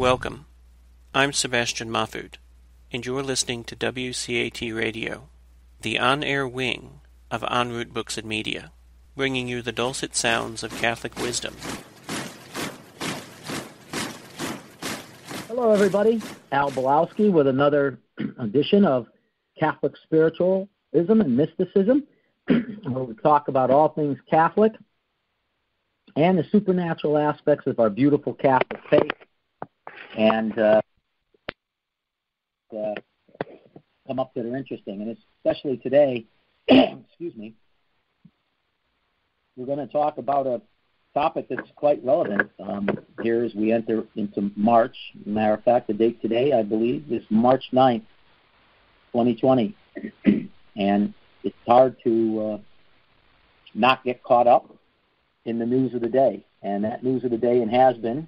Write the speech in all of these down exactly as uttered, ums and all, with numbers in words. Welcome. I'm Sebastian Mahfud, and you're listening to W C A T Radio, the on-air wing of En Route Books and Media, bringing you the dulcet sounds of Catholic wisdom. Hello, everybody. Al Bielawski with another edition of Catholic Spiritualism and Mysticism, where we talk about all things Catholic and the supernatural aspects of our beautiful Catholic faith. And uh, uh, come up that are interesting, and especially today, excuse me, we're going to talk about a topic that's quite relevant um, here as we enter into March. Matter of fact, the date today, I believe, is March ninth, twenty twenty, and it's hard to uh, not get caught up in the news of the day, and that news of the day, and has been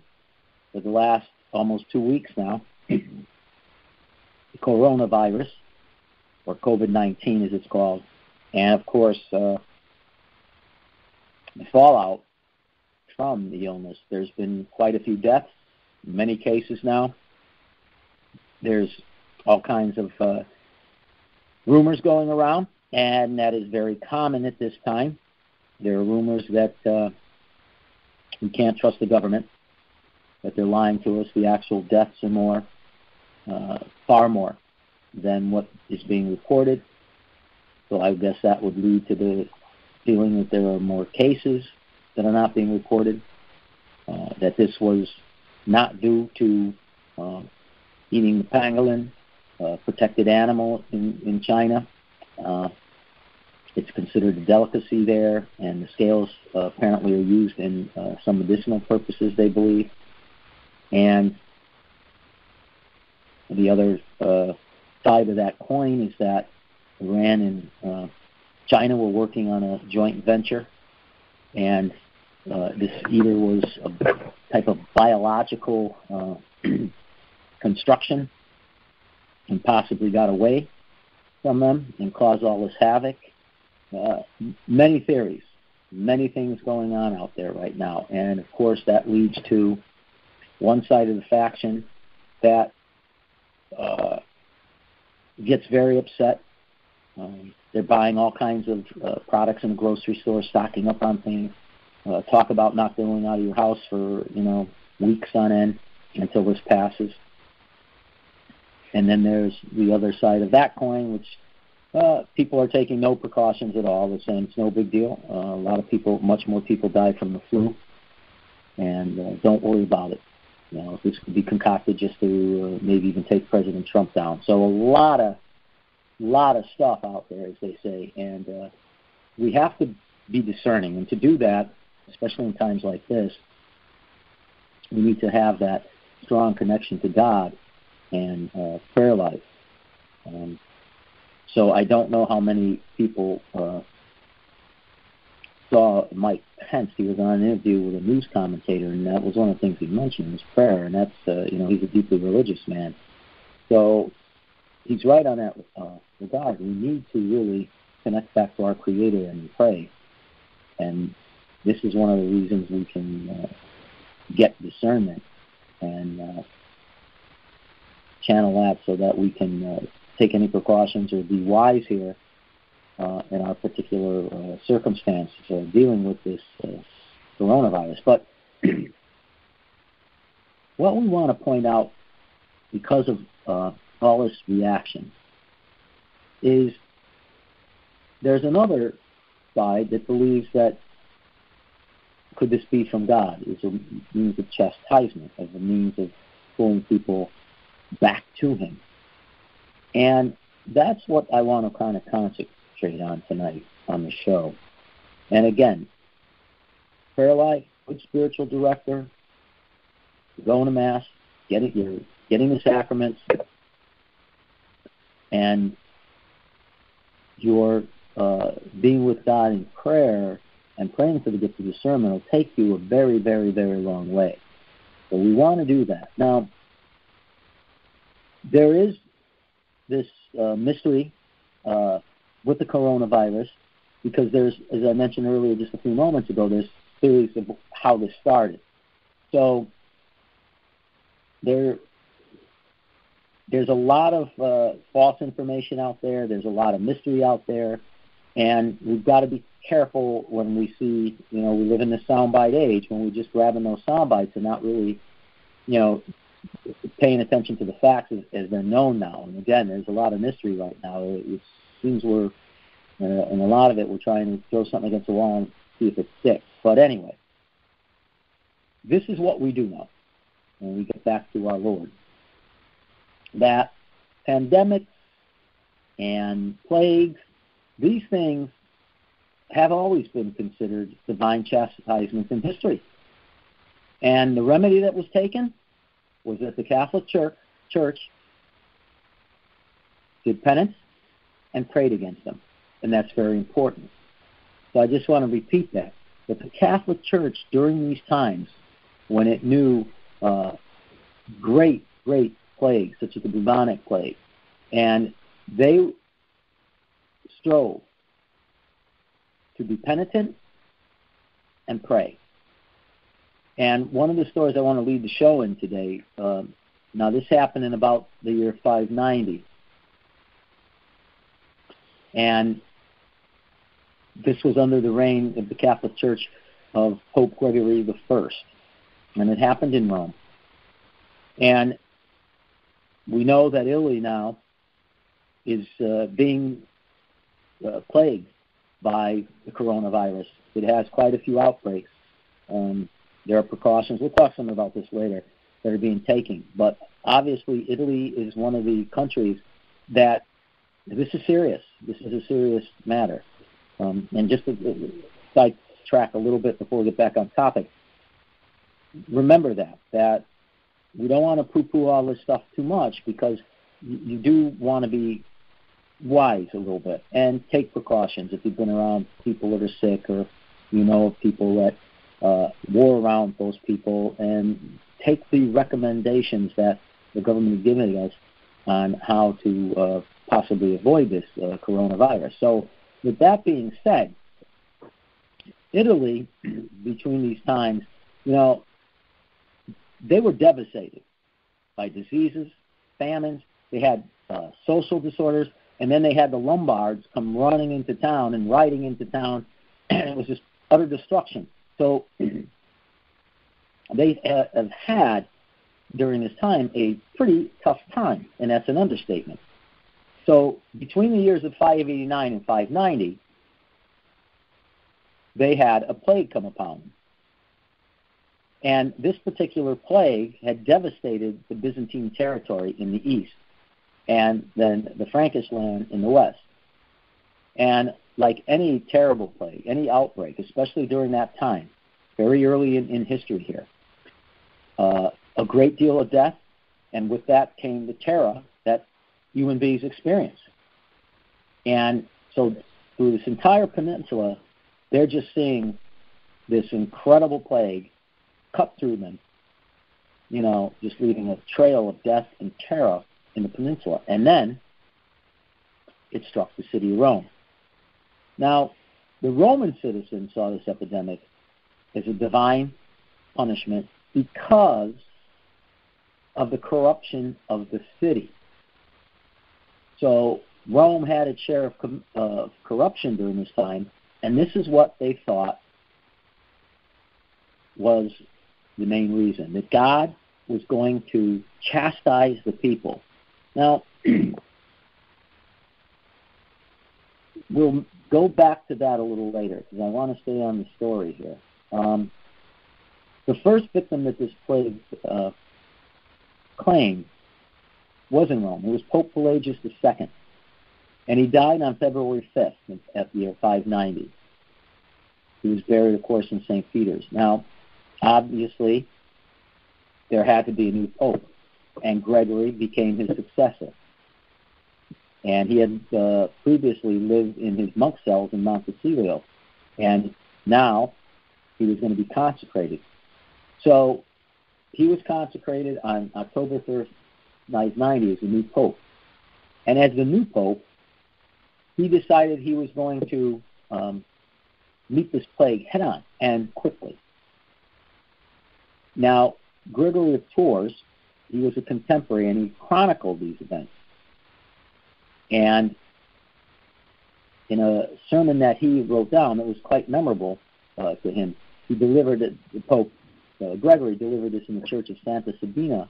for the last almost two weeks now, the coronavirus, or COVID nineteen as it's called, and of course uh, the fallout from the illness. There's been quite a few deaths, many cases now. There's all kinds of uh, rumors going around, and that is very common at this time. There are rumors that uh, we can't trust the government, that they're lying to us. The actual deaths are more, uh, far more than what is being reported. So I guess that would lead to the feeling that there are more cases that are not being reported, uh, that this was not due to uh, eating the pangolin, a uh, protected animal in, in China. Uh, it's considered a delicacy there, and the scales uh, apparently are used in uh, some medicinal purposes, they believe. And the other uh, side of that coin is that Iran and uh, China were working on a joint venture, and uh, this either was a type of biological uh, construction and possibly got away from them and caused all this havoc. Uh, many theories, many things going on out there right now. And, of course, that leads to one side of the faction that uh, gets very upset. Um, they're buying all kinds of uh, products in the grocery store, stocking up on things, uh, talk about not going out of your house for, you know, weeks on end until this passes. And then there's the other side of that coin, which uh, people are taking no precautions at all. They're saying it's no big deal. Uh, a lot of people, much more people die from the flu, and uh, don't worry about it. You know, this could be concocted just to uh, maybe even take President Trump down. So a lot of, lot of stuff out there, as they say, and uh, we have to be discerning. And to do that, especially in times like this, we need to have that strong connection to God and uh, prayer life. Um, so I don't know how many people uh, saw Mike Pence. He was on an interview with a news commentator, and that was one of the things he mentioned, was prayer, and that's, uh, you know, he's a deeply religious man. So he's right on that uh, regard. We need to really connect back to our Creator and pray, and this is one of the reasons we can uh, get discernment and uh, channel that so that we can uh, take any precautions or be wise here Uh, in our particular uh, circumstances uh, dealing with this uh, coronavirus. But what we want to point out, because of uh, all this reaction, is there's another side that believes that could this be from God? It's a means of chastisement, as a means of pulling people back to Him. And that's what I want to kind of concentrate on tonight on the show. And again, prayer life, good spiritual director, going to Mass, getting you're getting the sacraments, and your uh, being with God in prayer and praying for the gift of discernment will take you a very, very, very long way. So we want to do that. Now, there is this uh, mystery uh with the coronavirus, because there's, as I mentioned earlier just a few moments ago, there's theories of how this started. So there, there's a lot of uh, false information out there. There's a lot of mystery out there, and we've got to be careful when we see, you know, we live in the soundbite age, when we're just grabbing those soundbites and not really, you know, paying attention to the facts as, as they're known now. And again, there's a lot of mystery right now. It, it seems we're, uh, and a lot of it, we're trying to throw something against the wall and see if it sticks. But anyway, this is what we do know when we get back to our Lord, that pandemics and plagues, these things have always been considered divine chastisements in history. And the remedy that was taken was that the Catholic Church, Church did penance and prayed against them. And that's very important. So I just want to repeat that. That the Catholic Church, during these times, when it knew uh, great, great plagues, such as the bubonic plague, and they strove to be penitent and pray. And one of the stories I want to lead the show in today, um, now this happened in about the year five ninety. And this was under the reign of the Catholic Church of Pope Gregory the First. And it happened in Rome. And we know that Italy now is uh, being uh, plagued by the coronavirus. It has quite a few outbreaks. Um, there are precautions. We'll talk some about this later that are being taken. But obviously, Italy is one of the countries that this is serious. This is a serious matter. Um, and just to sidetrack a little bit before we get back on topic, remember that, that we don't want to poo-poo all this stuff too much, because you do want to be wise a little bit and take precautions if you've been around people that are sick, or you know of people that uh, were around those people, and take the recommendations that the government is giving us on how to uh, possibly avoid this uh, coronavirus. So with that being said, Italy, between these times, you know, they were devastated by diseases, famines, they had uh, social disorders, and then they had the Lombards come running into town and riding into town, and it was just utter destruction. So they have had, during this time, a pretty tough time, and that's an understatement. So between the years of five eighty-nine and five ninety, they had a plague come upon them. And this particular plague had devastated the Byzantine territory in the east, and then the Frankish land in the west. And like any terrible plague, any outbreak, especially during that time, very early in, in history here, uh, a great deal of death, and with that came the terror that human beings experience. And so through this entire peninsula, they're just seeing this incredible plague cut through them, you know, just leaving a trail of death and terror in the peninsula. And then it struck the city of Rome. Now, the Roman citizens saw this epidemic as a divine punishment because of the corruption of the city. So Rome had its share of, com- of corruption during this time, and this is what they thought was the main reason, that God was going to chastise the people. Now, we'll go back to that a little later, because I want to stay on the story here. Um, the first victim that this plague uh, claimed was in Rome. It was Pope Pelagius the Second, and he died on February fifth at the year five ninety. He was buried, of course, in Saint Peter's. Now, obviously, there had to be a new pope, and Gregory became his successor. And he had uh, previously lived in his monk cells in Monte Celio, and now he was going to be consecrated. So he was consecrated on October third, five ninety, as the new pope. And as the new pope, he decided he was going to um, meet this plague head-on and quickly. Now, Gregory of Tours He was a contemporary, and he chronicled these events. And in a sermon that he wrote down that was quite memorable uh, to him, he delivered it, the Pope uh, Gregory delivered this in the church of Santa Sabina,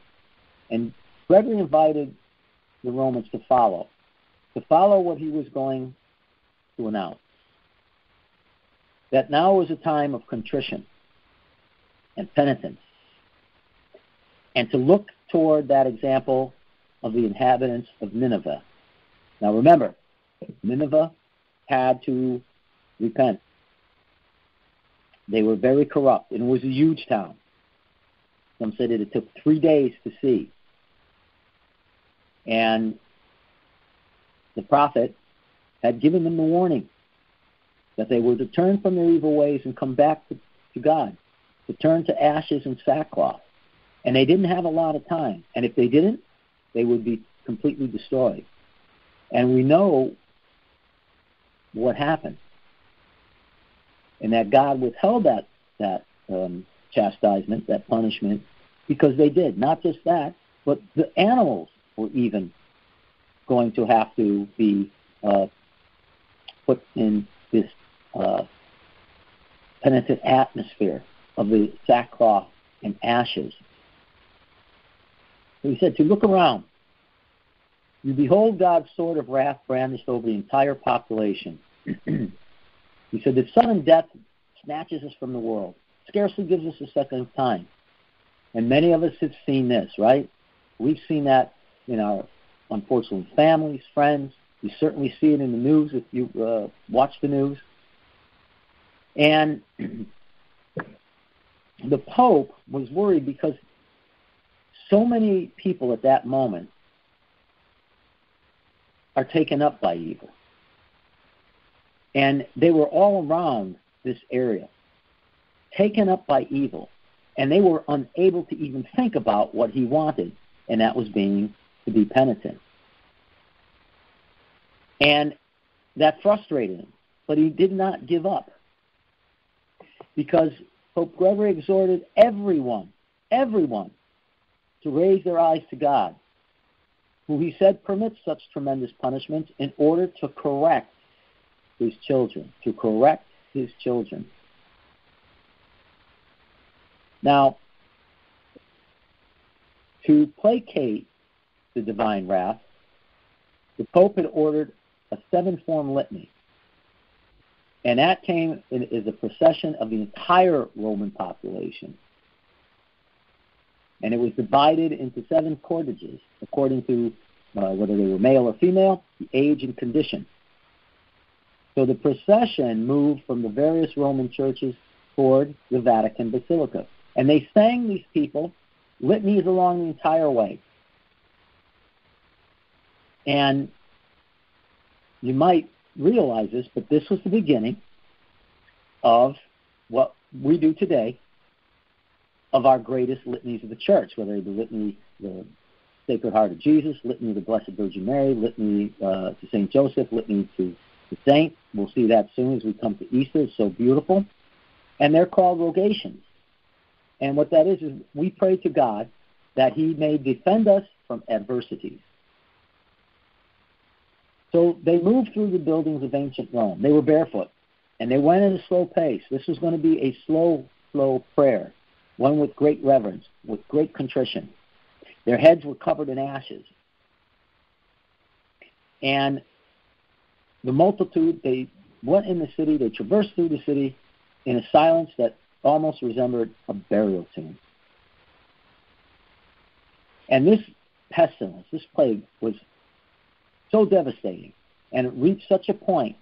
and Gregory invited the Romans to follow, to follow what he was going to announce. That now was a time of contrition and penitence, and to look toward that example of the inhabitants of Nineveh. Now remember, Nineveh had to repent. They were very corrupt, and it was a huge town. Some said that it took three days to see. And the prophet had given them the warning that they were to turn from their evil ways and come back to, to God, to turn to ashes and sackcloth. And they didn't have a lot of time. And if they didn't, they would be completely destroyed. And we know what happened. And that God withheld that, that um, chastisement, that punishment, because they did. Not just that, but the animals were even going to have to be uh, put in this uh, penitent atmosphere of the sackcloth and ashes. He said, to look around, you behold God's sword of wrath brandished over the entire population. He said that sudden death snatches us from the world, scarcely gives us a second time. And many of us have seen this, right? We've seen that in our, unfortunately, families, friends. You certainly see it in the news if you uh, watch the news. And the Pope was worried because so many people at that moment are taken up by evil. And they were all around this area, taken up by evil. And they were unable to even think about what he wanted, and that was being to be penitent. And that frustrated him, but he did not give up, because Pope Gregory exhorted everyone, everyone, to raise their eyes to God, who he said permits such tremendous punishments in order to correct his children, to correct his children. Now, to placate the divine wrath, the Pope had ordered a seven-form litany, and that came as a procession of the entire Roman population. And it was divided into seven cortege, according to uh, whether they were male or female, the age and condition. So the procession moved from the various Roman churches toward the Vatican Basilica. And they sang, these people, litanies along the entire way. And you might realize this, but this was the beginning of what we do today of our greatest litanies of the church, whether the litany, the Sacred Heart of Jesus, litany of the Blessed Virgin Mary, litany uh, to Saint Joseph, litany to the saint. We'll see that soon as we come to Easter. It's so beautiful. And they're called rogations. And what that is, is we pray to God that he may defend us from adversities. So they moved through the buildings of ancient Rome. They were barefoot, and they went at a slow pace. This was going to be a slow, slow prayer, one with great reverence, with great contrition. Their heads were covered in ashes. And the multitude, they went in the city, they traversed through the city in a silence that almost resembled a burial tomb. And this pestilence, this plague, was so devastating, and it reached such a point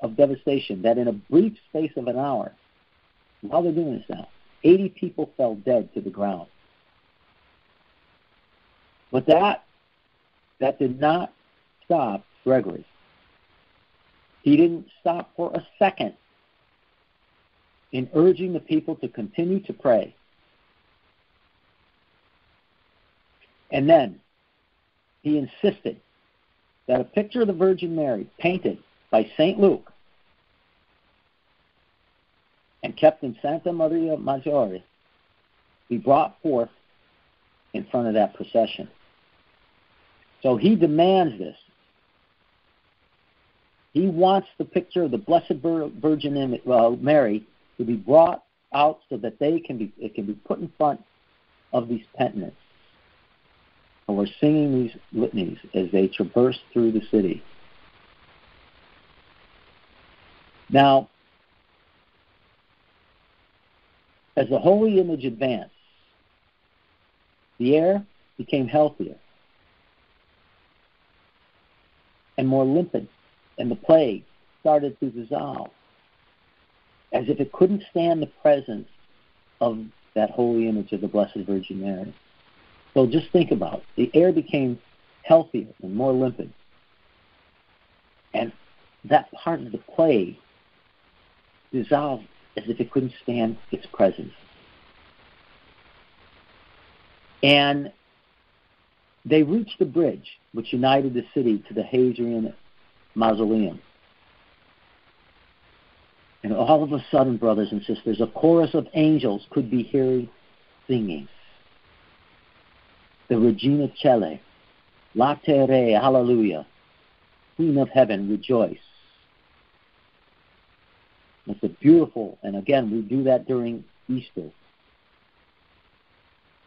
of devastation that in a brief space of an hour, while they're doing this now, eighty people fell dead to the ground. But that, that did not stop Gregory. He didn't stop for a second in urging the people to continue to pray. And then he insisted that a picture of the Virgin Mary, painted by Saint Luke and kept in Santa Maria Maggiore, be brought forth in front of that procession. So he demands this. He wants the picture of the Blessed Virgin Mary to be brought out so that they can be it can be put in front of these penitents. And we're singing these litanies as they traverse through the city. Now, as the holy image advanced, the air became healthier and more limpid, and the plague started to dissolve, as if it couldn't stand the presence of that holy image of the Blessed Virgin Mary. So just think about it. The air became healthier and more limpid, and that part of the plague dissolved as if it couldn't stand its presence. And they reached the bridge which united the city to the Hadrian Mausoleum. And all of a sudden, brothers and sisters, a chorus of angels could be heard singing. The Regina Caeli, Latere, Hallelujah, Queen of Heaven, rejoice. It's a beautiful, and again, we do that during Easter.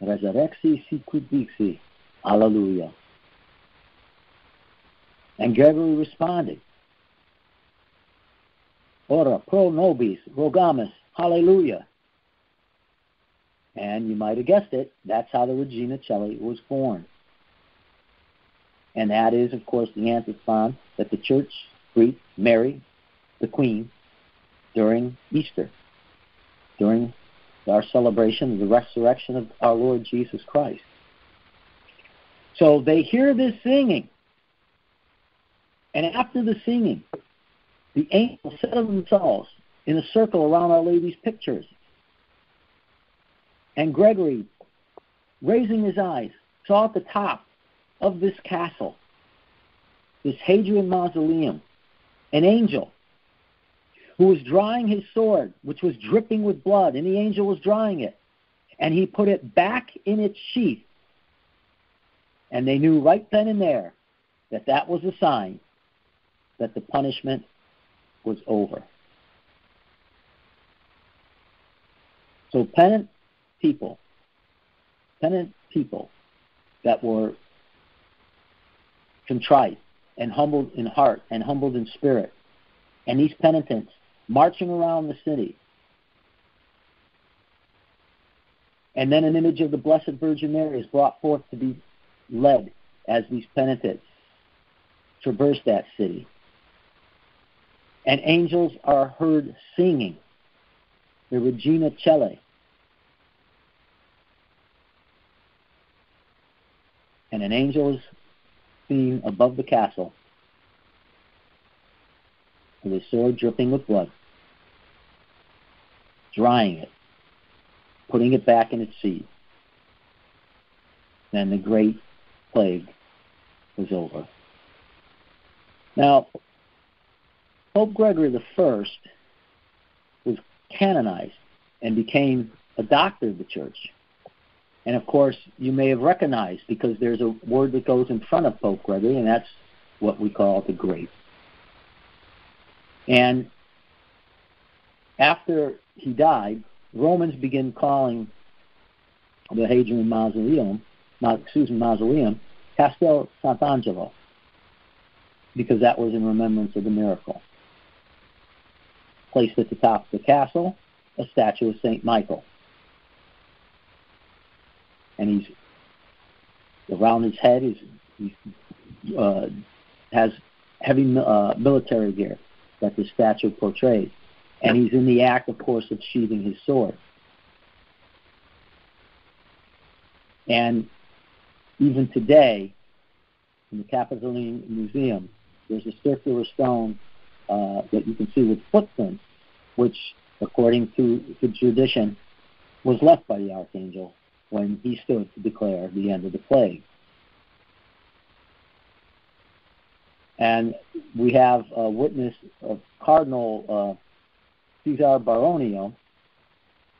Resurrexi sicut dixi, Hallelujah. And Gregory responded, Ora pro nobis rogamus, Hallelujah. And you might have guessed it, that's how the Regina Caeli was born. And that is, of course, the antiphon that the Church greets Mary, the Queen, during Easter, during our celebration of the resurrection of our Lord Jesus Christ. So they hear this singing, and after the singing, the angels settle themselves in a circle around Our Lady's pictures. And Gregory, raising his eyes, saw at the top of this castle, this Hadrian Mausoleum, an angel who was drawing his sword, which was dripping with blood, and the angel was drawing it. And he put it back in its sheath. And they knew right then and there that that was a sign that the punishment was over. So penitent people, penitent people that were contrite and humbled in heart and humbled in spirit, and these penitents marching around the city. And then an image of the Blessed Virgin Mary is brought forth to be led as these penitents traverse that city. And angels are heard singing the Regina Caeli. And an angel is seen above the castle with his sword dripping with blood, drying it, putting it back in its sheath. Then the great plague was over. Now, Pope Gregory the First was canonized and became a doctor of the Church. And of course, you may have recognized, because there's a word that goes in front of Pope Gregory, and that's what we call the Great. And after he died, Romans began calling the Hadrian Mausoleum, excuse me, Mausoleum, Castel Sant'Angelo, because that was in remembrance of the miracle. Placed at the top of the castle, a statue of Saint Michael. And he's around his head, he's, he uh, has heavy uh, military gear that the statue portrays. And he's in the act, of course, of sheathing his sword. And even today, in the Capitoline Museum, there's a circular stone uh, that you can see with footprints, which, according to the tradition, was left by the archangel when he stood to declare the end of the plague. And we have a witness of Cardinal uh, Cesare Baronio,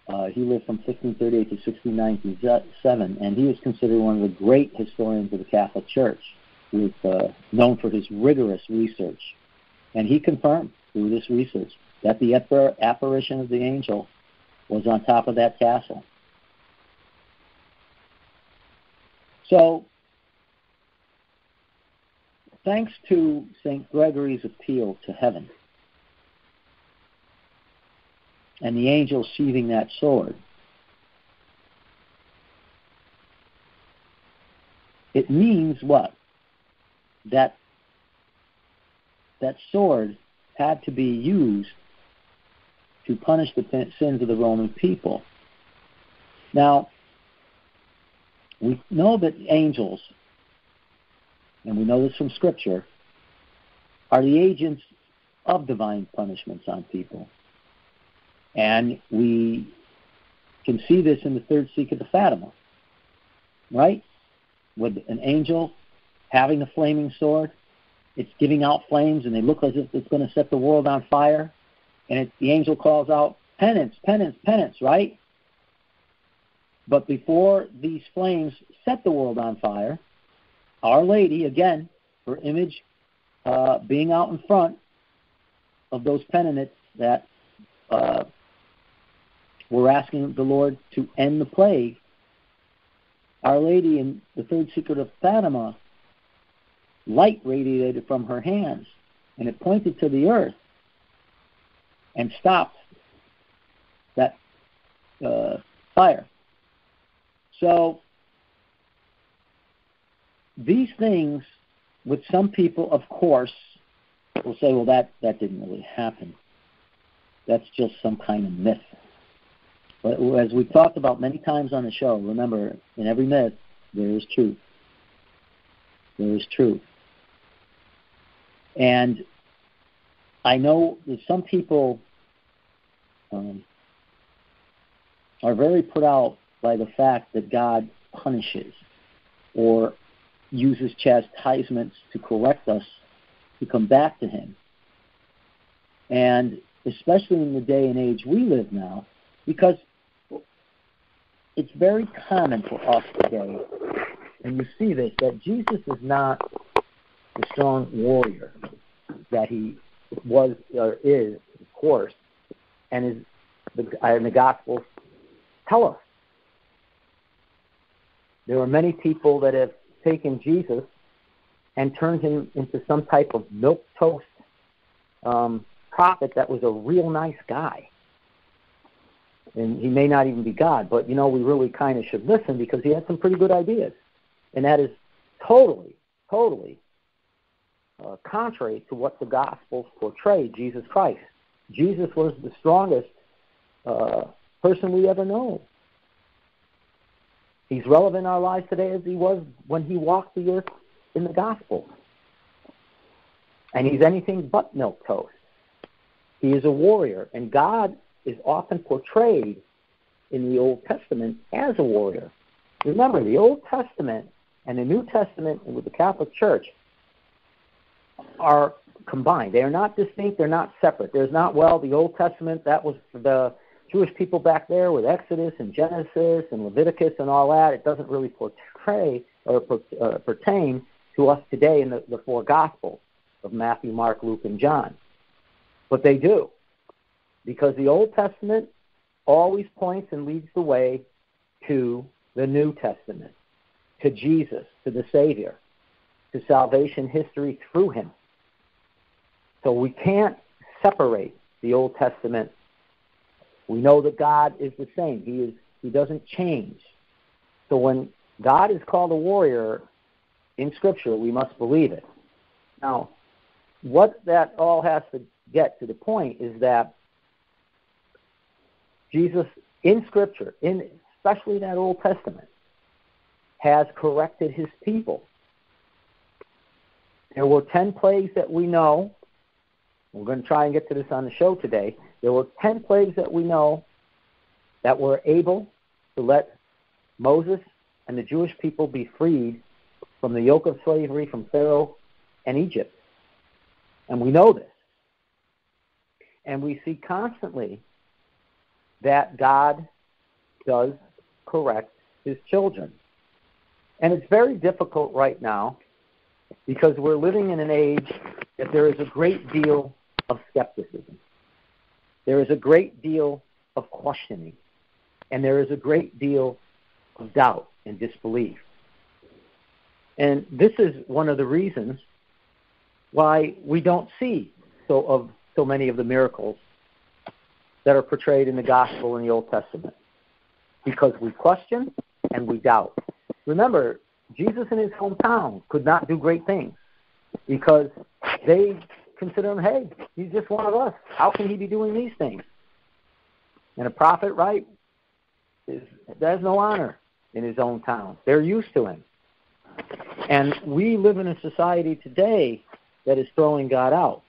Uh, he lived from sixteen thirty-eight to sixteen ninety-seven, and he is considered one of the great historians of the Catholic Church, who's uh, known for his rigorous research. And he confirmed through this research that the appar- apparition of the angel was on top of that castle. So, thanks to Saint Gregory's appeal to heaven and the angel sheathing that sword, it means what? That that sword had to be used to punish the sins of the Roman people. Now, we know that angels, and we know this from Scripture, are the agents of divine punishments on people. And we can see this in the third secret of Fatima, right? With an angel having a flaming sword, it's giving out flames, and they look as if it's going to set the world on fire. And it, the angel calls out, penance, penance, penance, right? But before these flames set the world on fire, Our Lady, again, her image uh, being out in front of those penitents that uh, were asking the Lord to end the plague, Our Lady in the third secret of Fatima, light radiated from her hands, and it pointed to the earth and stopped that uh, fire. So these things, with some people, of course, will say, well, that, that didn't really happen. That's just some kind of myth. But as we've talked about many times on the show, remember, in every myth, there is truth. There is truth. And I know that some people um, are very put out by the fact that God punishes or uses chastisements to correct us to come back to Him. And especially in the day and age we live now, because it's very common for us today, and you see this, that Jesus is not the strong warrior that He was or is, of course, and, is the, and the Gospels tell us. There are many people that have taken Jesus and turned Him into some type of milquetoast um, prophet that was a real nice guy. And he may not even be God, but, you know, we really kind of should listen because he had some pretty good ideas. And that is totally, totally uh, contrary to what the Gospels portray Jesus Christ. Jesus was the strongest uh, person we ever know. He's relevant in our lives today as he was when he walked the earth in the Gospels. And he's anything but milquetoast. He is a warrior, and God is often portrayed in the Old Testament as a warrior. Remember, the Old Testament and the New Testament with the Catholic Church are combined. They are not distinct. They're not separate. There's not, well, the Old Testament, that was the Jewish people back there with Exodus and Genesis and Leviticus and all that. It doesn't really portray or uh, pertain to us today in the, the four Gospels of Matthew, Mark, Luke, and John. But they do, because the Old Testament always points and leads the way to the New Testament, to Jesus, to the Savior, to salvation history through Him. So we can't separate the Old Testament. We know that God is the same. He is. He doesn't change. So when God is called a warrior in Scripture, we must believe it. Now, what that all has to get to the point is that Jesus in Scripture, in especially that Old Testament, has corrected His people. There were ten plagues that we know. We're going to try and get to this on the show today. There were ten plagues that we know that were able to let Moses and the Jewish people be freed from the yoke of slavery from Pharaoh and Egypt. And we know this. And we see constantly that God does correct his children. And it's very difficult right now because we're living in an age that there is a great deal of skepticism. There is a great deal of questioning, and there is a great deal of doubt and disbelief. And this is one of the reasons why we don't see so of so many of the miracles that are portrayed in the Gospel and the Old Testament, because we question and we doubt. Remember, Jesus in his hometown could not do great things because they consider him, hey, he's just one of us. How can he be doing these things? And a prophet, right, is, there's no honor in his own town. They're used to him. And we live in a society today that is throwing God out,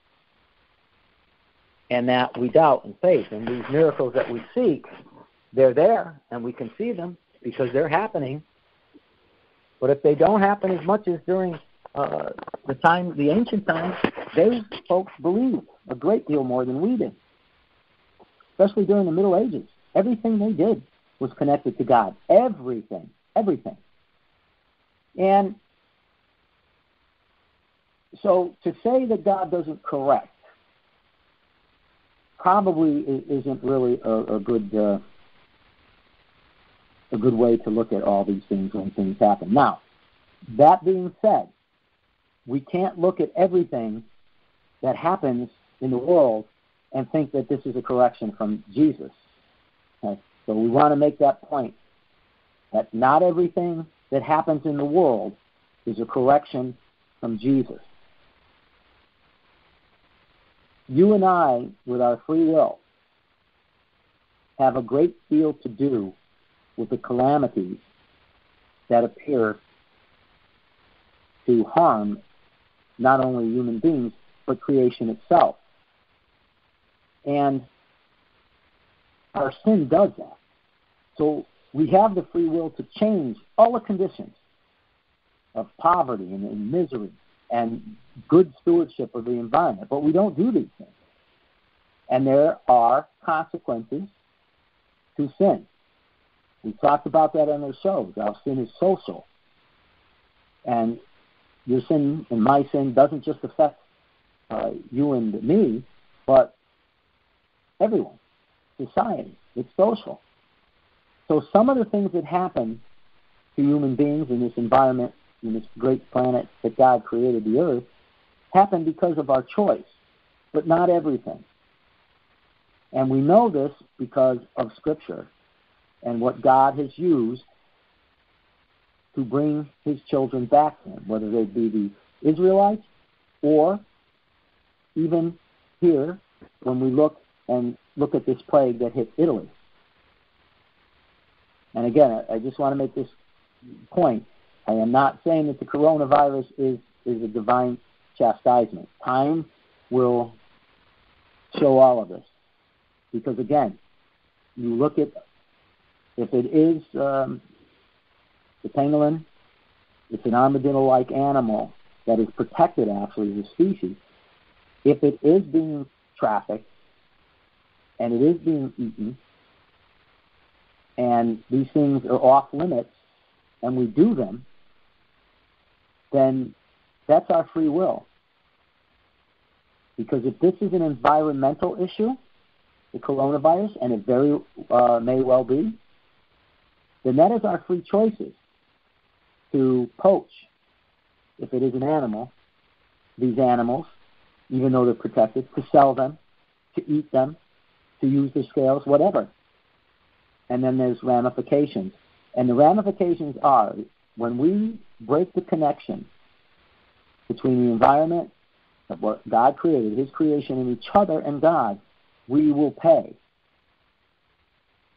and that we doubt in faith. And these miracles that we seek, they're there, and we can see them because they're happening. But if they don't happen as much as during uh, the time, the ancient times, those folks believed a great deal more than we did, especially during the Middle Ages. Everything they did was connected to God. Everything. Everything. And so to say that God doesn't correct probably isn't really a, a good uh, a good way to look at all these things when things happen. Now, that being said, we can't look at everything that happens in the world and think that this is a correction from Jesus. Okay? So we want to make that point, that not everything that happens in the world is a correction from Jesus. You and I, with our free will, have a great deal to do with the calamities that appear to harm not only human beings, but creation itself. And our sin does that. So we have the free will to change all the conditions of poverty and, and misery and good stewardship of the environment, but we don't do these things. And there are consequences to sin. We talked about that on the shows. Our sin is social. And your sin and my sin doesn't just affect uh, you and me, but everyone, society. It's social. So some of the things that happen to human beings in this environment, in this great planet that God created, the earth, happened because of our choice, but not everything. And we know this because of Scripture and what God has used to bring his children back to him, whether they be the Israelites or even here when we look and look at this plague that hit Italy. And again, I just want to make this point. I am not saying that the coronavirus is, is a divine chastisement. Time will show all of this. Because, again, you look at, if it is um, the pangolin, it's an armadillo-like animal that is protected, actually, as a species. If it is being trafficked and it is being eaten and these things are off limits and we do them, then that's our free will. Because if this is an environmental issue, the coronavirus, and it very uh, may well be, then that is our free choices to poach, if it is an animal, these animals, even though they're protected, to sell them, to eat them, to use their scales, whatever. And then there's ramifications. And the ramifications are, when we break the connection between the environment of what God created, his creation, and each other and God, we will pay.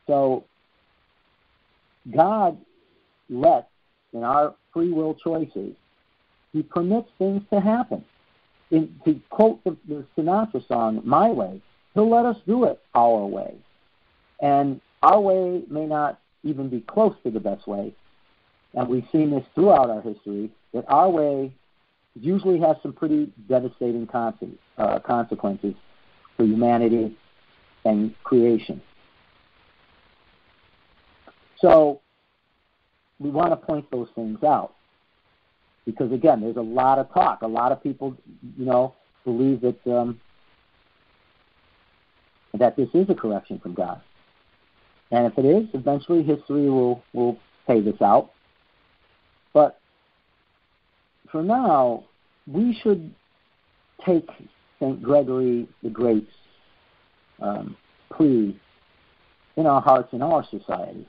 So God lets, in our free will choices, he permits things to happen. In, to quote the, the Sinatra song, My Way, he'll let us do it our way. And our way may not even be close to the best way. And we've seen this throughout our history, that our way usually has some pretty devastating consequences for humanity and creation. So we want to point those things out because, again, there's a lot of talk. A lot of people, you know, believe that um, that this is a correction from God. And if it is, eventually history will, will pay this out. But for now, we should take Saint Gregory the Great's um, plea in our hearts and our society.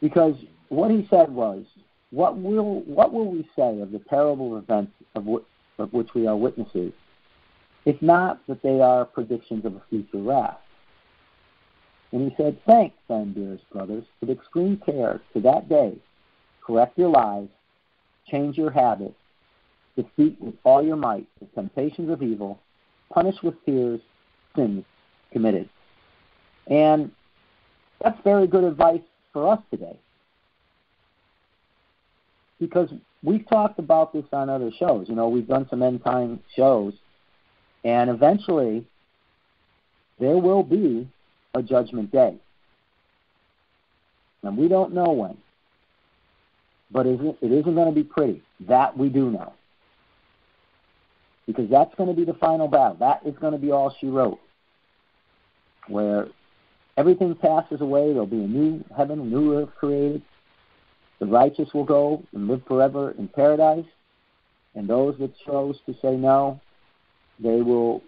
Because what he said was, what will what will we say of the terrible events of, w- of which we are witnesses, if not that they are predictions of a future wrath? And he said, thanks, then, dearest brothers, with extreme care to that day, correct your lives, change your habits, defeat with all your might the temptations of evil, punish with tears sins committed. And that's very good advice for us today. Because we've talked about this on other shows. You know, we've done some end time shows, and eventually there will be a judgment day. And we don't know when. But it isn't going to be pretty. That we do know. Because that's going to be the final battle. That is going to be all she wrote. Where everything passes away, there'll be a new heaven, a new earth created. The righteous will go and live forever in paradise. And those that chose to say no, they will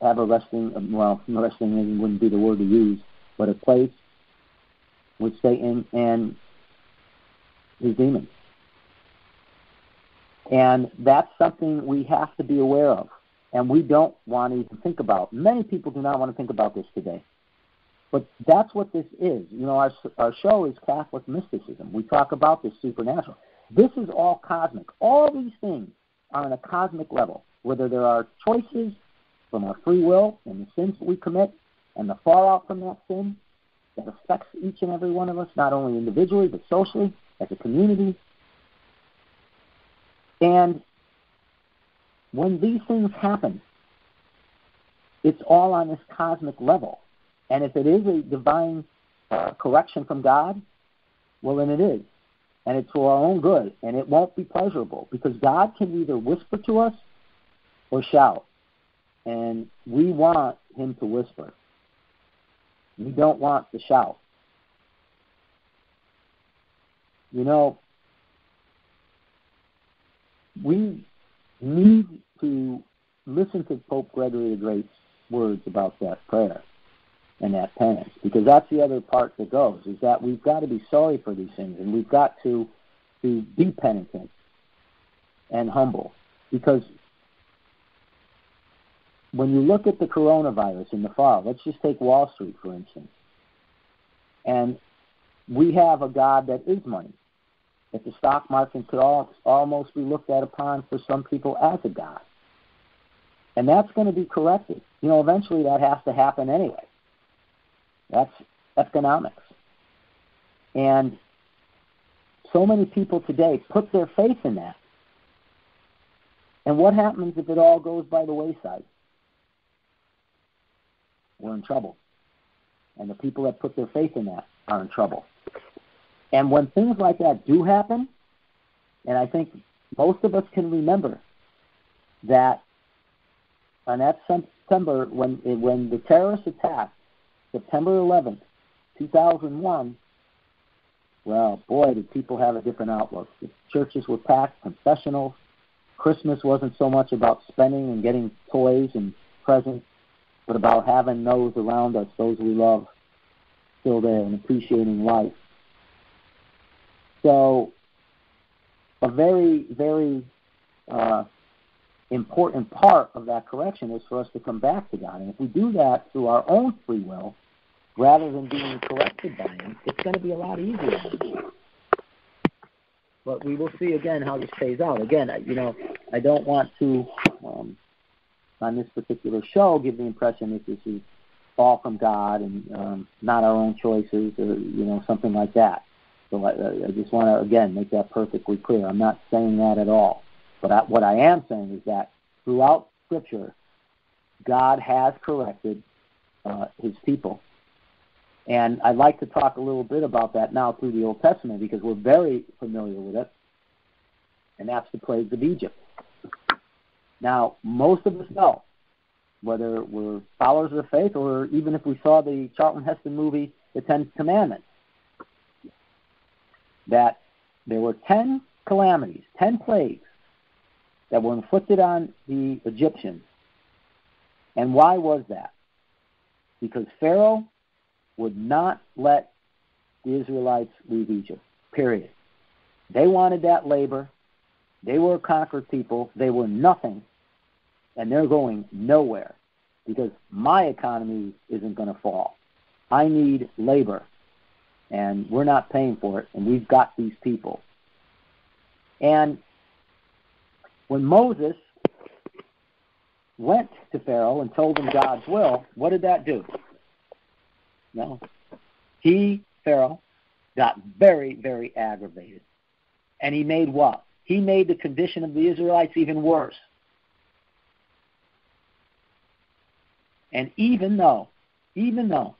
have a resting, well, resting wouldn't be the word to use, but a place with Satan and his demons. And that's something we have to be aware of, and we don't want to even think about. Many people do not want to think about this today. But that's what this is. You know, our our show is Catholic mysticism. We talk about this supernatural. This is all cosmic. All these things are on a cosmic level, whether there are choices from our free will and the sins that we commit and the fallout from that sin that affects each and every one of us, not only individually but socially, as a community. And when these things happen, it's all on this cosmic level. And if it is a divine uh, correction from God, well, then it is. And it's for our own good, and it won't be pleasurable, because God can either whisper to us or shout. And we want him to whisper. We don't want to shout. You know, we need to listen to Pope Gregory the Great's words about that prayer and that penance, because that's the other part that goes, is that we've got to be sorry for these things, and we've got to, to be penitent and humble. Because when you look at the coronavirus in the fall, let's just take Wall Street, for instance, and we have a God that is money, that the stock market could all, almost be looked at upon for some people as a God. And that's going to be corrected. You know, eventually that has to happen anyway. That's economics. And so many people today put their faith in that. And what happens if it all goes by the wayside? We're in trouble. And the people that put their faith in that are in trouble. And when things like that do happen, and I think most of us can remember that on that September, when when the terrorists attacked September eleventh, two thousand one, well, boy, did people have a different outlook. The churches were packed, confessionals. Christmas wasn't so much about spending and getting toys and presents, but about having those around us, those we love, still there and appreciating life. So a very, very uh, important part of that correction is for us to come back to God. And if we do that through our own free will, rather than being corrected by him, it's going to be a lot easier. But we will see, again, how this plays out. Again, I, you know, I don't want to, um, on this particular show, give the impression that this is all from God and um, not our own choices or, you know, something like that. So I, I just want to, again, make that perfectly clear. I'm not saying that at all. But I, what I am saying is that throughout Scripture, God has corrected uh, his people. And I'd like to talk a little bit about that now through the Old Testament, because we're very familiar with it, and that's the plagues of Egypt. Now, most of us know, whether we're followers of the faith or even if we saw the Charlton Heston movie, The Ten Commandments, that there were ten calamities, ten plagues that were inflicted on the Egyptians. And why was that? Because Pharaoh would not let the Israelites leave Egypt, period. They wanted that labor. They were a conquered people. They were nothing. And they're going nowhere because my economy isn't going to fall. I need labor, and we're not paying for it, and we've got these people. And when Moses went to Pharaoh and told him God's will, what did that do? No. He, Pharaoh, got very, very aggravated. And he made what? He made the condition of the Israelites even worse. And even though, even though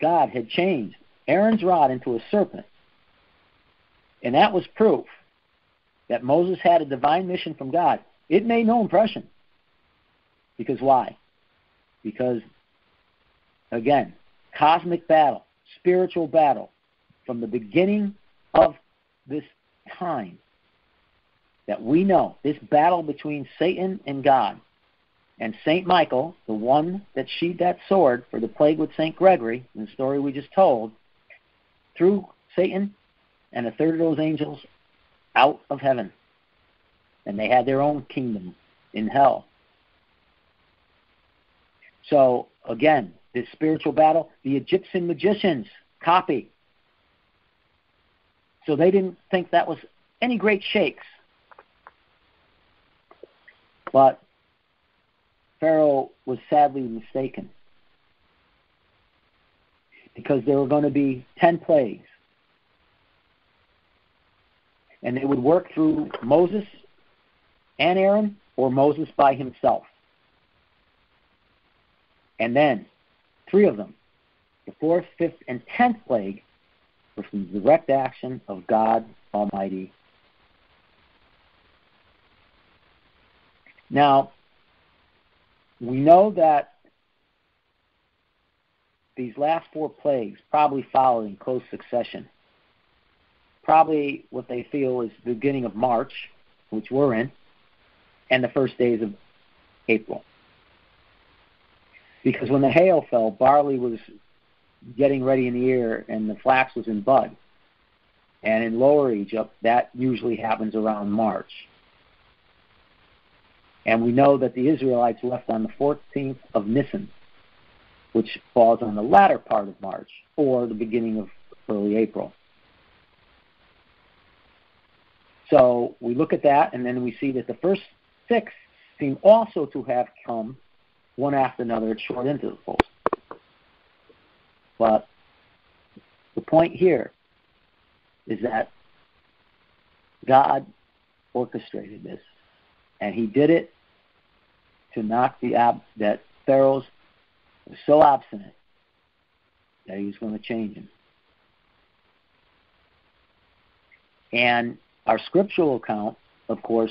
God had changed Aaron's rod into a serpent, and that was proof that Moses had a divine mission from God, it made no impression. Because why? Because, again, cosmic battle, spiritual battle, from the beginning of this time that we know, this battle between Satan and God, and Saint Michael, the one that sheathed that sword for the plague with Saint Gregory, in the story we just told, threw Satan and a third of those angels out of heaven. And they had their own kingdom in hell. So, again, this spiritual battle, the Egyptian magicians copy. So they didn't think that was any great shakes. But Pharaoh was sadly mistaken, because there were going to be ten plagues. And they would work through Moses and Aaron, or Moses by himself. And then three of them, the fourth, fifth, and tenth plague, were from the direct action of God Almighty. Now, we know that these last four plagues probably followed in close succession. Probably what they feel is the beginning of March, which we're in, and the first days of April. Because when the hail fell, barley was getting ready in the ear and the flax was in bud. And in Lower Egypt, that usually happens around March. And we know that the Israelites left on the fourteenth of Nisan, which falls on the latter part of March, or the beginning of early April. So we look at that, and then we see that the first six seem also to have come one after another at short intervals. But the point here is that God orchestrated this. And he did it to knock the ab- that Pharaoh was so obstinate that he was going to change him. And our scriptural account, of course,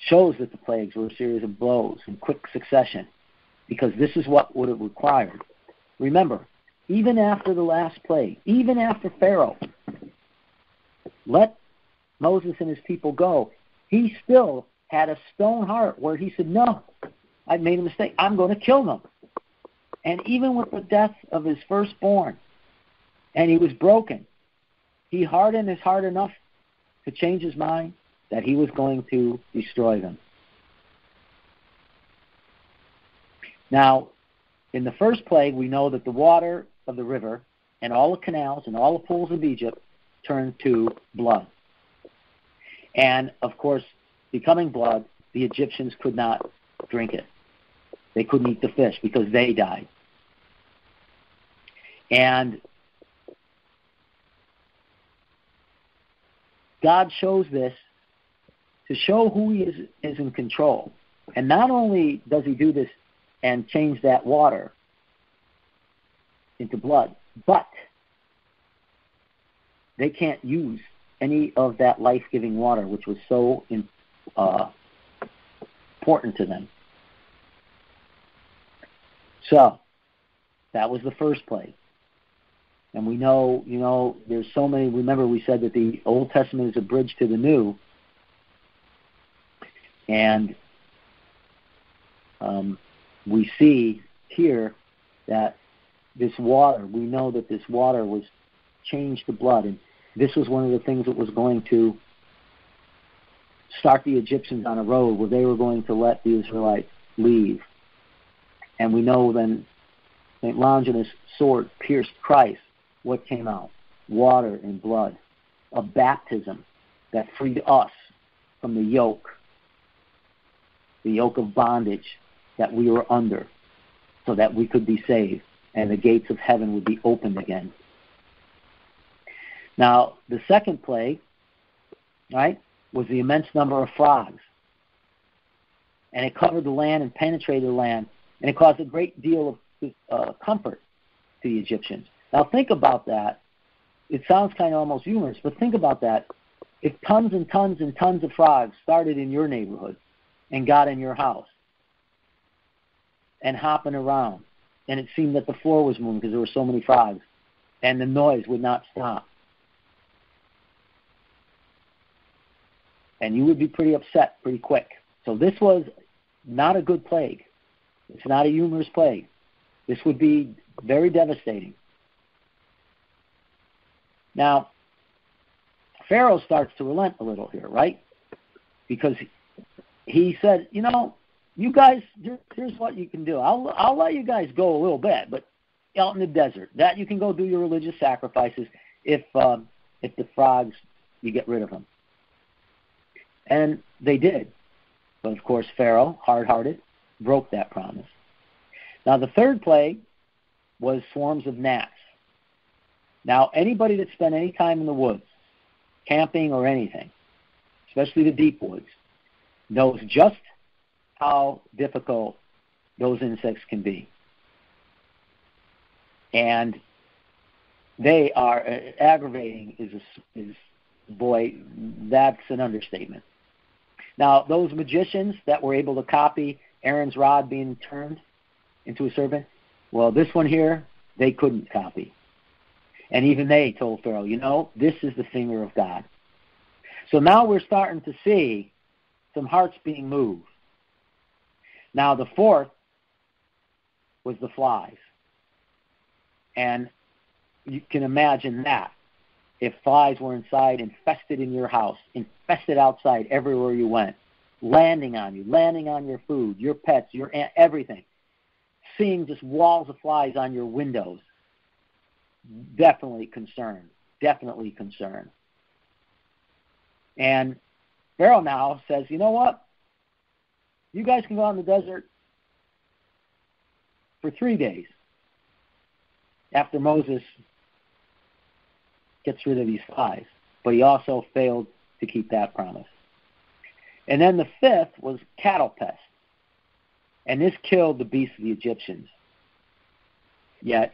shows that the plagues were a series of blows in quick succession, because this is what would have required. Remember, even after the last plague, even after Pharaoh let Moses and his people go, he still had a stone heart where he said, no, I've made a mistake. I'm going to kill them. And even with the death of his firstborn, and he was broken, he hardened his heart enough to change his mind that he was going to destroy them. Now, in the first plague, we know that the water of the river and all the canals and all the pools of Egypt turned to blood. And, of course, becoming blood, the Egyptians could not drink it. They couldn't eat the fish because they died. And God shows this to show who he is, is in control. And not only does he do this and change that water, into blood, but they can't use any of that life-giving water, which was so in, uh, important to them. So that was the first plague. And we know, you know, there's so many, remember we said that the Old Testament is a bridge to the New. And um, we see here that this water, we know that this water was changed to blood. And this was one of the things that was going to start the Egyptians on a road where they were going to let the Israelites leave. And we know then Saint Longinus' sword pierced Christ. What came out? Water and blood. A baptism that freed us from the yoke, the yoke of bondage that we were under, so that we could be saved and the gates of heaven would be opened again. Now, the second plague, right, was the immense number of frogs. And it covered the land and penetrated the land, and it caused a great deal of uh, comfort to the Egyptians. Now, think about that. It sounds kind of almost humorous, but think about that. If tons and tons and tons of frogs started in your neighborhood and got in your house and hopping around, and it seemed that the floor was moving because there were so many frogs, and the noise would not stop, and you would be pretty upset pretty quick. So this was not a good plague. It's not a humorous plague. This would be very devastating. Now, Pharaoh starts to relent a little here, right? Because he said, you know, you guys, here's what you can do. I'll, I'll let you guys go a little bit, but out in the desert, that you can go do your religious sacrifices if, um, if the frogs, you get rid of them. And they did. But, of course, Pharaoh, hard-hearted, broke that promise. Now, the third plague was swarms of gnats. Now, anybody that spent any time in the woods, camping or anything, especially the deep woods, knows just how difficult those insects can be. And they are, uh, aggravating is, a, is, boy, that's an understatement. Now, those magicians that were able to copy Aaron's rod being turned into a serpent, well, this one here, they couldn't copy. And even they told Pharaoh, you know, this is the finger of God. So now we're starting to see some hearts being moved. Now, the fourth was the flies. And you can imagine that. If flies were inside, infested in your house, infested outside, everywhere you went, landing on you, landing on your food, your pets, your aunt, everything, seeing just walls of flies on your windows, definitely concerned, definitely concerned. And Pharaoh now says, you know what? You guys can go out in the desert for three days after Moses gets rid of these flies. But he also failed to keep that promise. And then the fifth was cattle pest. And this killed the beasts of the Egyptians. Yet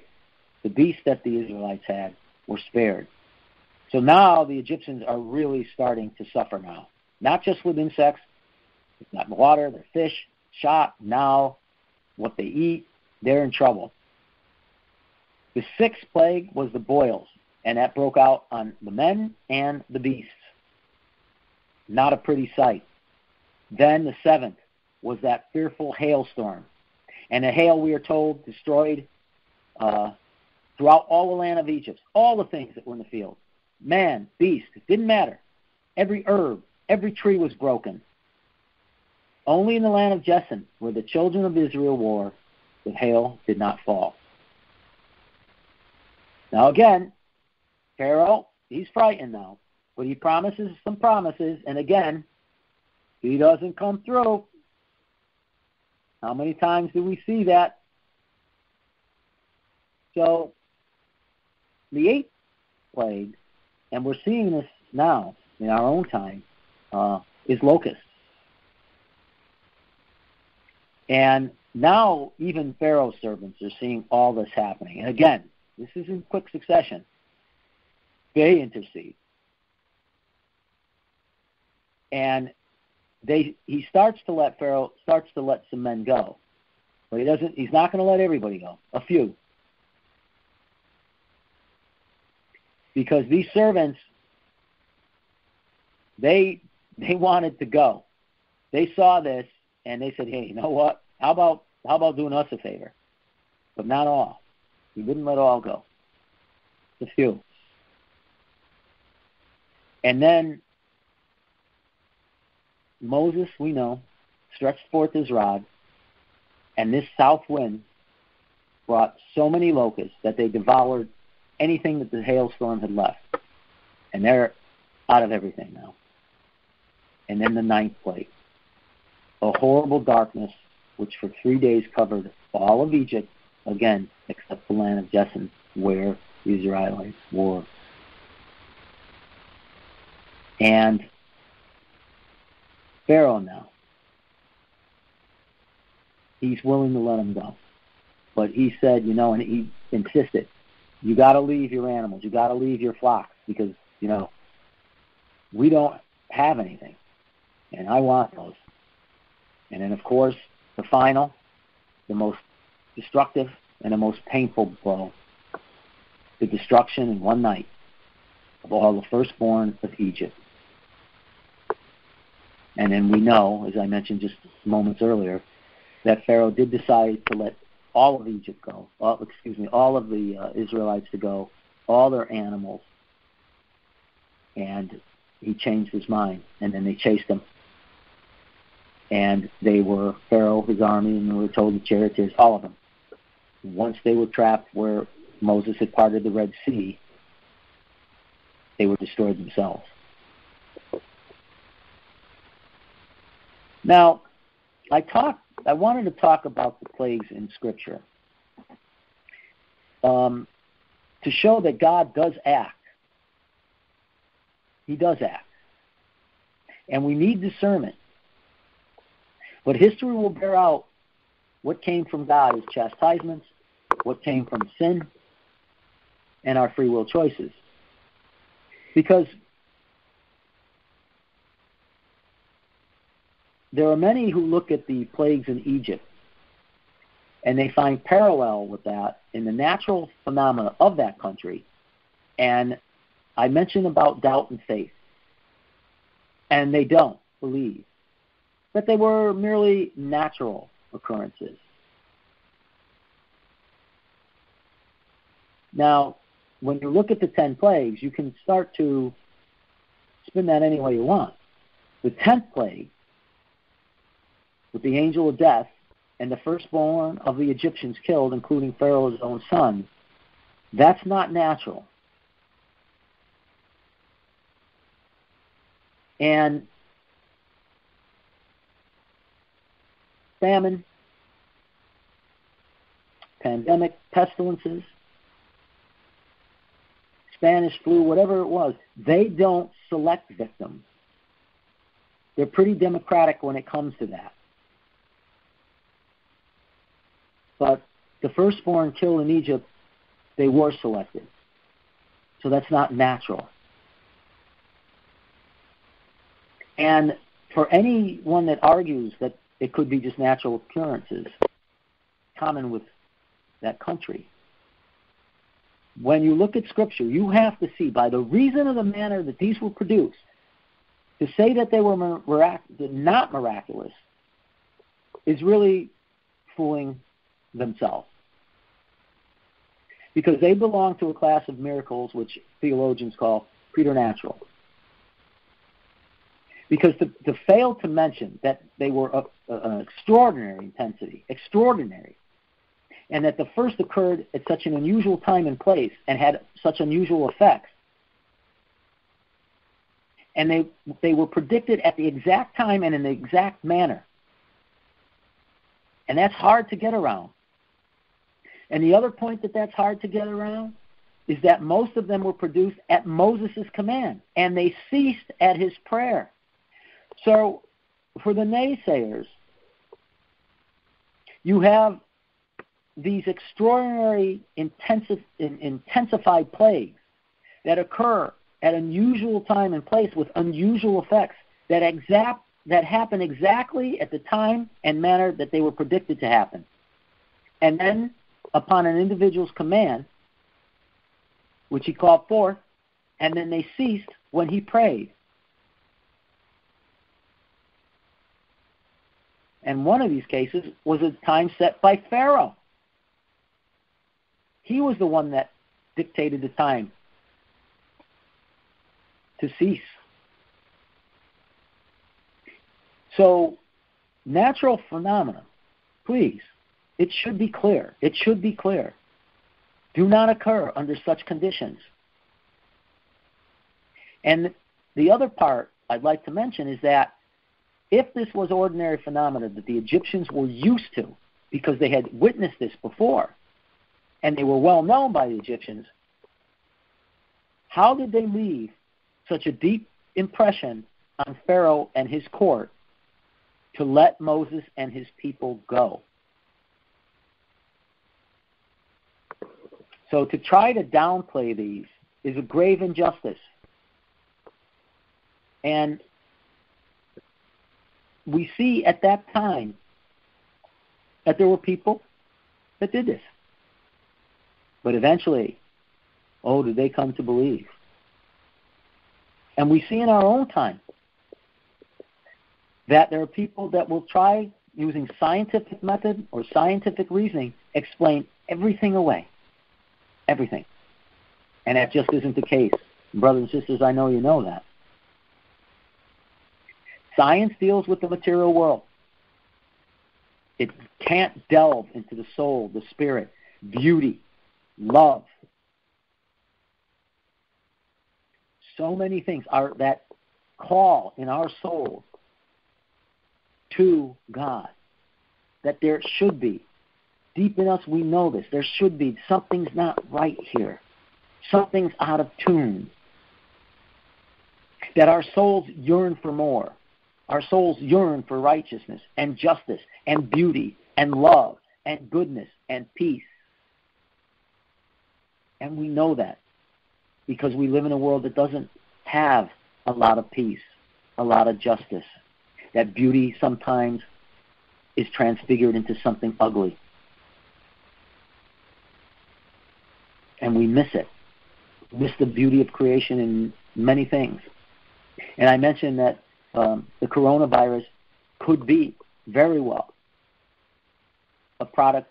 the beasts that the Israelites had were spared. So now the Egyptians are really starting to suffer now. Not just with insects, not water, their fish, shot, now what they eat, they're in trouble. The sixth plague was the boils. And that broke out on the men and the beasts. Not a pretty sight. Then the seventh was that fearful hailstorm. And the hail, we are told, destroyed uh, throughout all the land of Egypt. All the things that were in the field. Man, beast, it didn't matter. Every herb, every tree was broken. Only in the land of Gesen, where the children of Israel were, the hail did not fall. Now again, Pharaoh, he's frightened now, but he promises some promises, and again, he doesn't come through. How many times do we see that? So, the eighth plague, and we're seeing this now in our own time, uh, is locusts. And Now even Pharaoh's servants are seeing all this happening. And again, this is in quick succession. They intercede. And they he starts to let Pharaoh starts to let some men go. But he doesn't he's not going to let everybody go. A few. Because these servants, they they wanted to go. They saw this and they said, "Hey, you know what? How about how about doing us a favor?" But not all. He wouldn't let all go. A few. And then Moses, we know, stretched forth his rod, and this south wind brought so many locusts that they devoured anything that the hailstorm had left. And they're out of everything now. And then the ninth plague, a horrible darkness which for three days covered all of Egypt, again, except the land of Gesen, where the Israelites were. And Pharaoh now, he's willing to let him go. But he said, you know, and he insisted, you got to leave your animals, you got to leave your flocks, because, you know, we don't have anything, and I want those. And then, of course, the final, the most destructive and the most painful blow, the destruction in one night of all the firstborn of Egypt. And then we know, as I mentioned just moments earlier, that Pharaoh did decide to let all of Egypt go, all, excuse me, all of the uh, Israelites to go, all their animals, and he changed his mind, and then they chased him. And they were, Pharaoh, his army, and they were told the charioteers, all of them. Once they were trapped where Moses had parted the Red Sea, they were destroyed themselves. Now, I talked. I wanted to talk about the plagues in Scripture um, to show that God does act. He does act. And we need discernment. But history will bear out what came from God as chastisements, what came from sin, and our free will choices. Because there are many who look at the plagues in Egypt, and they find parallel with that in the natural phenomena of that country. And I mentioned about doubt and faith. And they don't believe that they were merely natural occurrences. Now, when you look at the ten plagues, you can start to spin that any way you want. The tenth plague, with the angel of death and the firstborn of the Egyptians killed, including Pharaoh's own son, that's not natural. And famine, pandemic, pestilences, Spanish flu, whatever it was, they don't select victims. They're pretty democratic when it comes to that. But the firstborn killed in Egypt, they were selected. So that's not natural. And for anyone that argues that it could be just natural occurrences, common with that country, when you look at Scripture, you have to see by the reason of the manner that these were produced, to say that they were mirac- not miraculous is really fooling themselves. Because they belong to a class of miracles which theologians call preternatural. Because to, to fail to mention that they were of an extraordinary intensity, extraordinary, and that the first occurred at such an unusual time and place and had such unusual effects, and they they were predicted at the exact time and in the exact manner. And that's hard to get around. And the other point that that's hard to get around is that most of them were produced at Moses' command, and they ceased at his prayer. So for the naysayers, you have these extraordinary intensive, intensified plagues that occur at unusual time and place with unusual effects that exact that happen exactly at the time and manner that they were predicted to happen. And then, upon an individual's command, which he called forth, and then they ceased when he prayed. And one of these cases was a time set by Pharaoh. He was the one that dictated the time to cease. So, natural phenomena, please, it should be clear. It should be clear. Do not occur under such conditions. And the other part I'd like to mention is that if this was ordinary phenomena that the Egyptians were used to because they had witnessed this before and they were well known by the Egyptians, how did they leave such a deep impression on Pharaoh and his court to let Moses and his people go? So to try to downplay these is a grave injustice. And we see at that time that there were people that did this. But eventually, oh, did they come to believe? And we see in our own time that there are people that will try, using scientific method or scientific reasoning, explain everything away. Everything. And that just isn't the case. Brothers and sisters, I know you know that. Science deals with the material world. It can't delve into the soul, the spirit, beauty, love. So many things are that call in our soul to God, that there should be. Deep in us, we know this. There should be. Something's not right here. Something's out of tune. That our souls yearn for more. Our souls yearn for righteousness and justice and beauty and love and goodness and peace. And we know that because we live in a world that doesn't have a lot of peace, a lot of justice. That beauty sometimes is transfigured into something ugly. And we miss it. We miss the beauty of creation in many things. And I mentioned that um, the coronavirus could be very well a product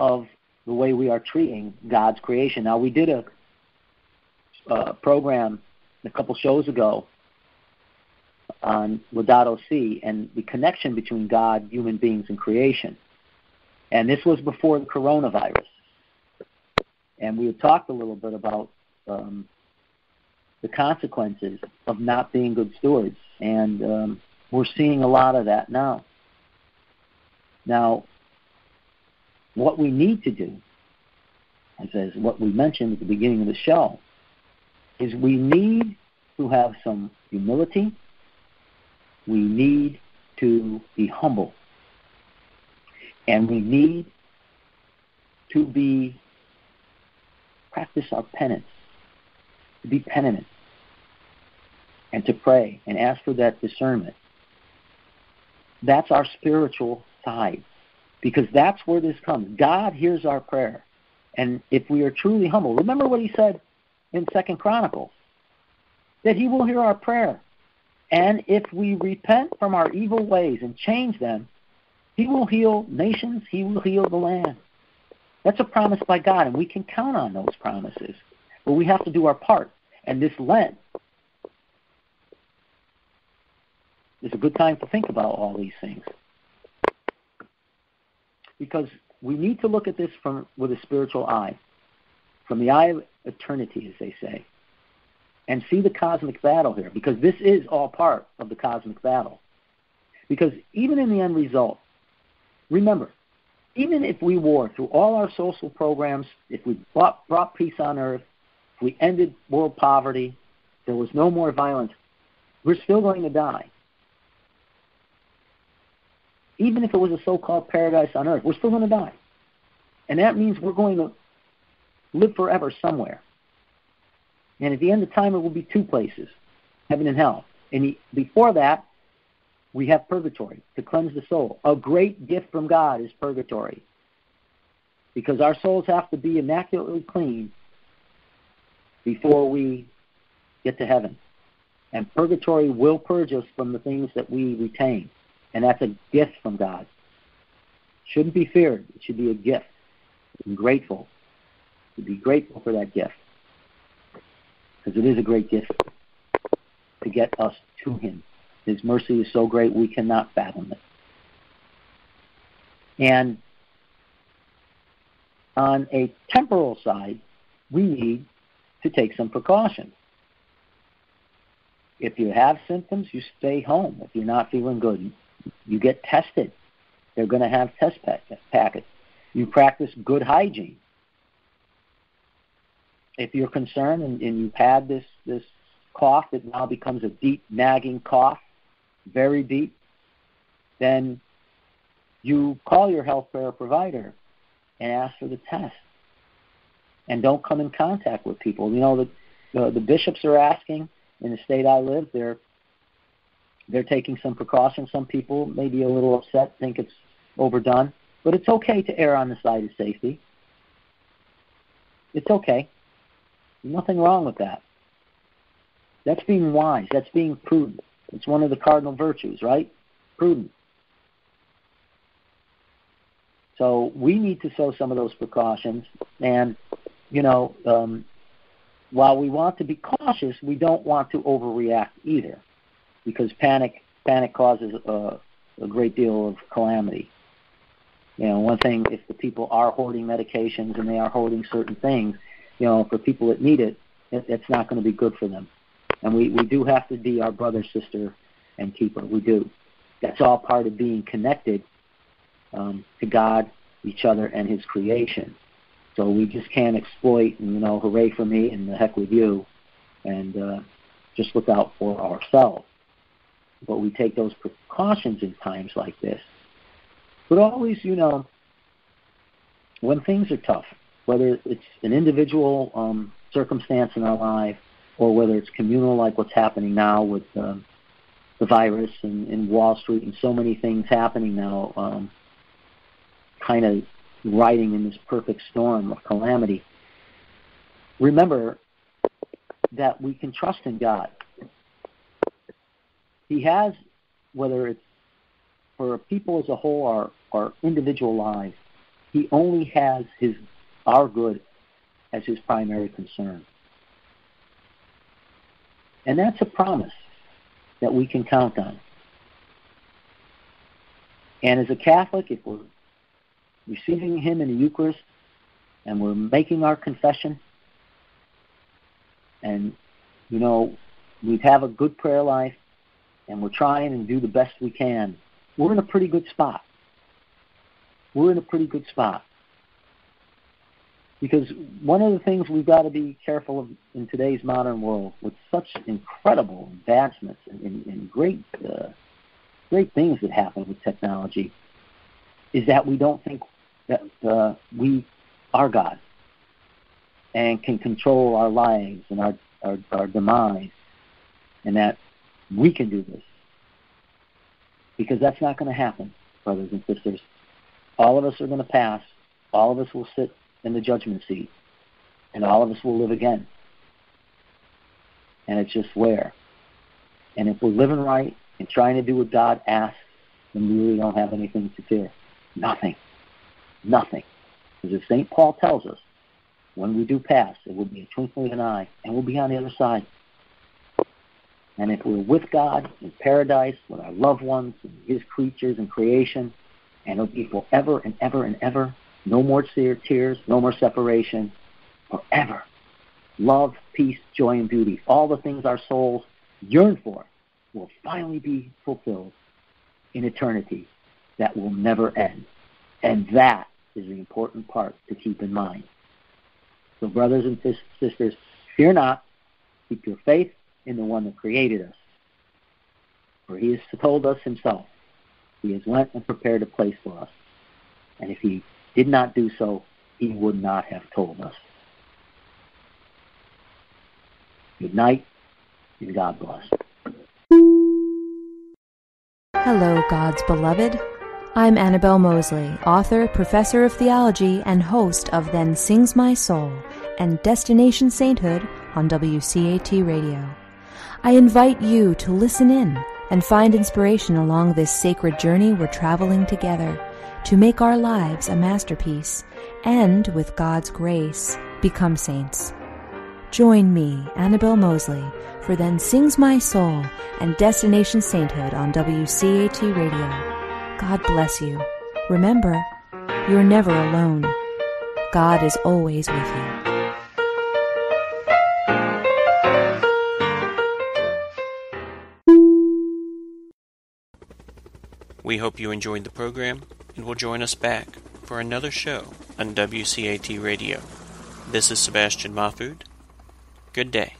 of the way we are treating God's creation. Now, we did a uh, program a couple shows ago on Laudato Si and the connection between God, human beings, and creation. And this was before the coronavirus. And we had talked a little bit about um, the consequences of not being good stewards. And um, we're seeing a lot of that now. Now, what we need to do, as what we mentioned at the beginning of the show, is we need to have some humility. We need to be humble. And we need to be practice our penance, to be penitent, and to pray and ask for that discernment. That's our spiritual side, because that's where this comes. God hears our prayer, and if we are truly humble, remember what he said in Second Chronicles, that he will hear our prayer, and if we repent from our evil ways and change them, he will heal nations, he will heal the land. That's a promise by God, and we can count on those promises. But we have to do our part. And this Lent is a good time to think about all these things. Because we need to look at this from with a spiritual eye, from the eye of eternity, as they say, and see the cosmic battle here, because this is all part of the cosmic battle. Because even in the end result, remember, even if we war through all our social programs, if we brought, brought peace on earth, if we ended world poverty, there was no more violence, we're still going to die. even if it was a so-called paradise on earth, we're still going to die. And that means we're going to live forever somewhere. And at the end of time, it will be two places, heaven and hell. And he, before that, we have purgatory to cleanse the soul. A great gift from God is purgatory, because our souls have to be immaculately clean before we get to heaven. And purgatory will purge us from the things that we retain. And that's a gift from God. Shouldn't be feared. It should be a gift. I'm grateful. To be grateful for that gift, because it is a great gift to get us to Him. His mercy is so great we cannot fathom it. And on a temporal side, we need to take some precautions. If you have symptoms, you stay home. If you're not feeling good, you get tested. They're going to have test packets. You practice good hygiene. If you're concerned and, and you've had this, this cough that now becomes a deep, nagging cough, very deep, then you call your healthcare provider and ask for the test. And don't come in contact with people. You know, the the, the bishops are asking, in the state I live, they're, they're taking some precautions. Some people may be a little upset, think it's overdone. But it's okay to err on the side of safety. It's okay. Nothing wrong with that. That's being wise. That's being prudent. It's one of the cardinal virtues, right? Prudent. So we need to show some of those precautions. And, you know, um, while we want to be cautious, we don't want to overreact either, because panic panic causes a, a great deal of calamity. You know, one thing, if the people are hoarding medications and they are hoarding certain things, you know, for people that need it, it it's not going to be good for them. And we, we do have to be our brother, sister, and keeper. We do. That's all part of being connected um, to God, each other, and His creation. So we just can't exploit, and, you know, hooray for me and the heck with you, and uh, just look out for ourselves. But we take those precautions in times like this. But always, you know, when things are tough, whether it's an individual um, circumstance in our life, or whether it's communal, like what's happening now with um, the virus and, and Wall Street and so many things happening now, um, kind of riding in this perfect storm of calamity. Remember that we can trust in God. He has, whether it's for people as a whole or our individual lives, He only has his our good as His primary concern. And that's a promise that we can count on. And as a Catholic, if we're receiving Him in the Eucharist and we're making our confession, and, you know, we have a good prayer life and we're trying and do the best we can, we're in a pretty good spot. We're in a pretty good spot. Because one of the things we've got to be careful of in today's modern world, with such incredible advancements and, and, and great, uh, great things that happen with technology, is that we don't think that uh, we are God and can control our lives and our, our, our demise, and that we can do this. Because that's not going to happen, brothers and sisters. All of us are going to pass. All of us will sit in the judgment seat, and all of us will live again. And it's just where. And if we're living right and trying to do what God asks, then we really don't have anything to fear. Nothing. Nothing. Because as Saint Paul tells us, when we do pass, it will be a twinkling of an eye, and we'll be on the other side. And if we're with God in paradise, with our loved ones, and His creatures and creation, and it'll be forever and ever and ever. No more tears, no more separation, forever. Love, peace, joy, and beauty, all the things our souls yearn for, will finally be fulfilled in eternity that will never end. And that is the important part to keep in mind. So, brothers and sisters, fear not. Keep your faith in the one that created us. For He has told us Himself, He has went and prepared a place for us. And if he did not do so, he would not have told us. Good night, and God bless. Hello, God's beloved. I'm Annabelle Mosley, author, professor of theology, and host of Then Sings My Soul and Destination Sainthood on W C A T Radio. I invite you to listen in and find inspiration along this sacred journey we're traveling together to make our lives a masterpiece and, with God's grace, become saints. Join me, Annabelle Mosley, for Then Sings My Soul and Destination Sainthood on W C A T Radio. God bless you. Remember, you're never alone. God is always with you. We hope you enjoyed the program and will join us back for another show on W C A T Radio. This is Sebastian Mahfud. Good day.